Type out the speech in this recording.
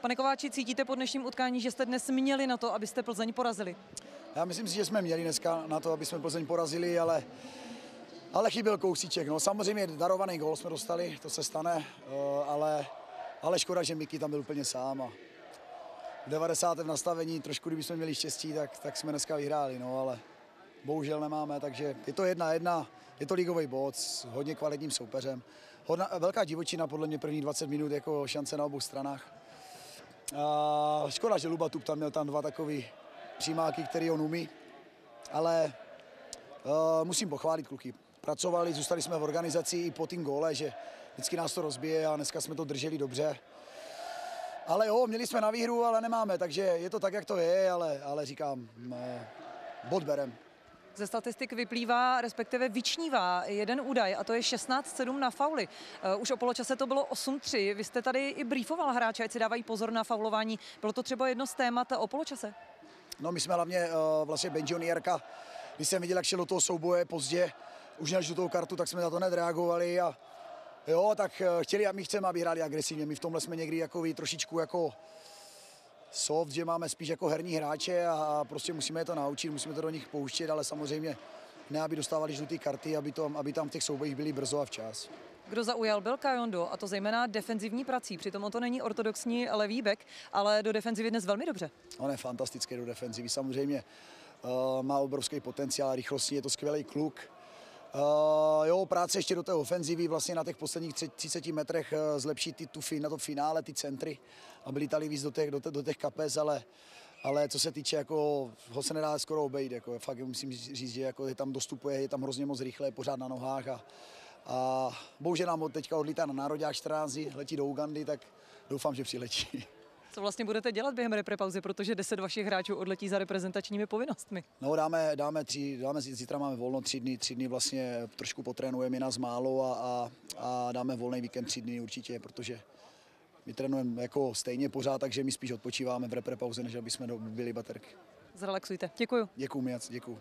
Pane Kováči, cítíte po dnešním utkání, že jste dnes měli na to, abyste Plzeň porazili? Já myslím si, že jsme měli dneska na to, aby jsme Plzeň porazili, ale chyběl kousíček. No, samozřejmě darovaný gól jsme dostali, to se stane, ale škoda, že Miky tam byl úplně sám. A v 90. nastavení, trošku kdybychom měli štěstí, tak jsme dneska vyhráli, no, ale bohužel nemáme, takže je to 1-1, je to ligový bod s hodně kvalitním soupeřem. Velká divočina, podle mě první 20 minut jako šance na obou stranách. A škoda, že Lubatup tam měl dva takový přímáky, který on umí, ale musím pochválit kluky. Pracovali, zůstali jsme v organizaci i po tým góle, že vždycky nás to rozbije a dneska jsme to drželi dobře. Ale jo, měli jsme na výhru, ale nemáme, takže je to tak, jak to je, ale říkám, bod berem. Ze statistik vyplývá, respektive vyčnívá jeden údaj, a to je 16-7 na fauly. Už o poločase to bylo 8-3. Vy jste tady i briefoval hráče, ať si dávají pozor na faulování. Bylo to třeba jedno z témat o poločase? No, my jsme hlavně vlastně Benjonierka, když jsem viděl, jak šel do toho souboje pozdě, už než do toho kartu, tak jsme na to nereagovali a jo, tak chtěli a my chceme, aby hráli agresivně. My v tomhle jsme někdy jako trošičku jako soft, že máme spíš jako herní hráče a prostě musíme je to naučit, musíme to do nich pouštět, ale samozřejmě ne, aby dostávali žluté karty, aby tam v těch soubojích byli brzo a včas. Kdo zaujal, byl Kajondo, a to zejména defenzivní prací. Přitom on to není ortodoxní levý bek, ale do defenzivy dnes velmi dobře. On je fantastický do defenzivy, samozřejmě má obrovský potenciál, rychlostní, je to skvělý kluk. Jo, práce ještě do té ofenzivy, vlastně na těch posledních 30 metrech zlepšit ty tufy na to finále, ty centry, aby lítali víc do těch kapes, ale co se týče, jako, ho se nedá skoro obejít, jako, fakt musím říct, že jako, je tam dostupuje, je tam hrozně moc rychle, pořád na nohách a bohužel nám teďka odlítá na nároďák 14, letí do Ugandy, tak doufám, že přiletí. Co vlastně budete dělat během reprepauzy, protože 10 vašich hráčů odletí za reprezentačními povinnostmi? No, dáme zítra máme volno 3 dny, 3 dny vlastně trošku potrénujeme, je nás málo a dáme volný víkend 3 dny určitě, protože my trénujeme jako stejně pořád, takže my spíš odpočíváme v reprepauze, než aby jsme byli baterky. Zrelaxujte. Děkuju. Děkuju moc, děkuju.